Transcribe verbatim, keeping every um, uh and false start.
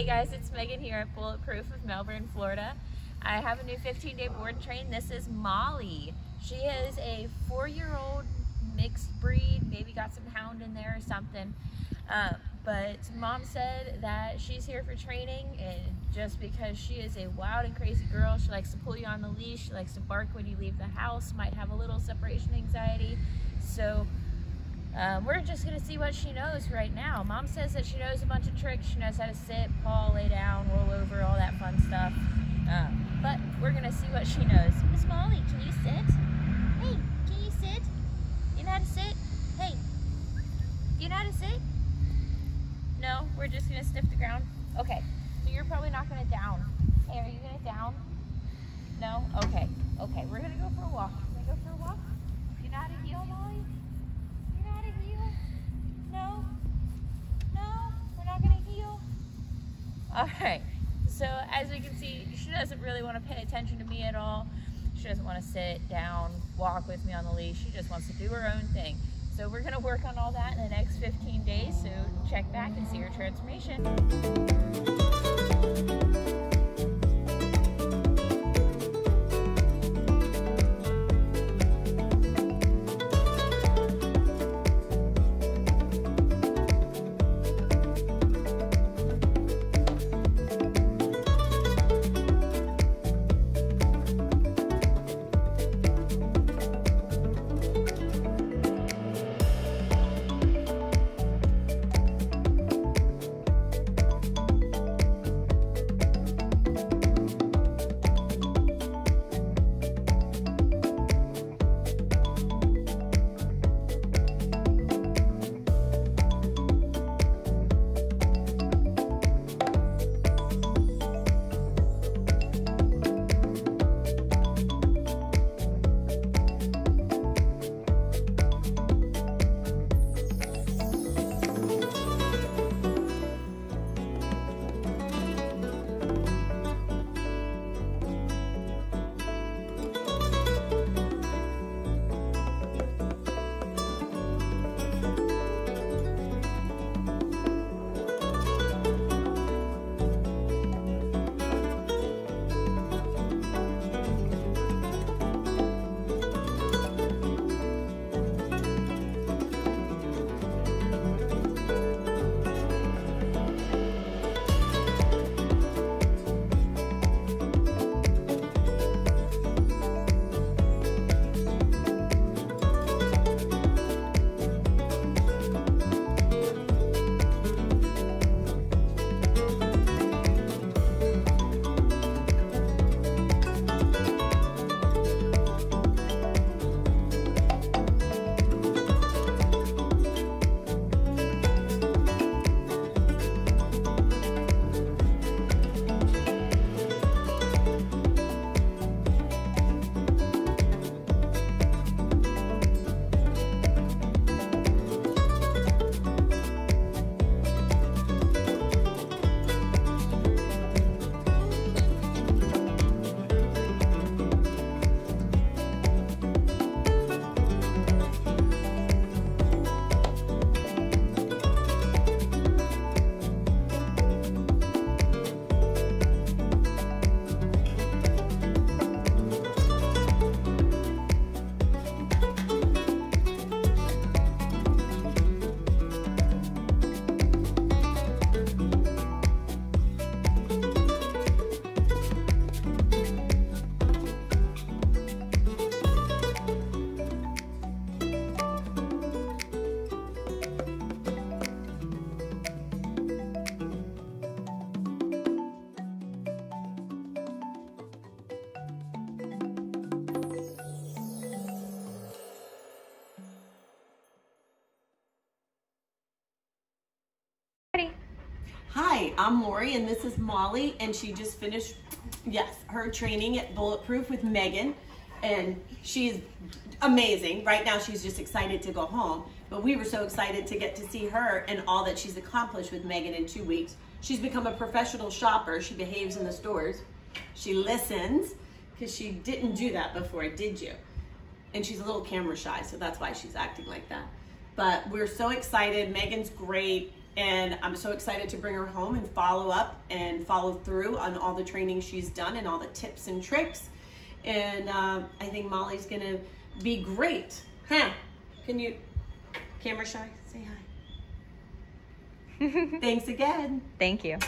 Hey guys, it's Megan here at Bulletproof of Melbourne, Florida. I have a new fifteen day board train. This is Molly. She is a four year old mixed breed, maybe got some hound in there or something. Uh, but mom said that she's here for training, and just because she is a wild and crazy girl, she likes to pull you on the leash, she likes to bark when you leave the house, might have a little separation anxiety. So Um, we're just going to see what she knows right now. Mom says that she knows a bunch of tricks. She knows how to sit, paw, lay down, roll over, all that fun stuff. Um, but we're going to see what she knows. Miss Molly, can you sit? Hey, can you sit? You know how to sit? Hey, you know how to sit? No, we're just going to sniff the ground. Okay, so you're probably not going to down. Hey, are you going to down? No? Okay, okay, we're going to go for a walk. We're going to go for a walk. You know how to heel, Molly? No, no, we're not going to heel. All right, so as we can see, she doesn't really want to pay attention to me at all. She doesn't want to sit down, walk with me on the leash. She just wants to do her own thing. So we're going to work on all that in the next fifteen days, so check back and see her transformation. Hi, I'm Lori and this is Molly, and she just finished, yes, her training at Bulletproof with Megan, and she's amazing. Right now she's just excited to go home, but we were so excited to get to see her and all that she's accomplished with Megan in two weeks. She's become a professional shopper. She behaves in the stores. She listens, because she didn't do that before, did you? And she's a little camera shy, so that's why she's acting like that. But we're so excited. Megan's great. And I'm so excited to bring her home and follow up and follow through on all the training she's done and all the tips and tricks. And uh, I think Molly's gonna be great. Huh? Can you, camera shy, say hi. Thanks again. Thank you.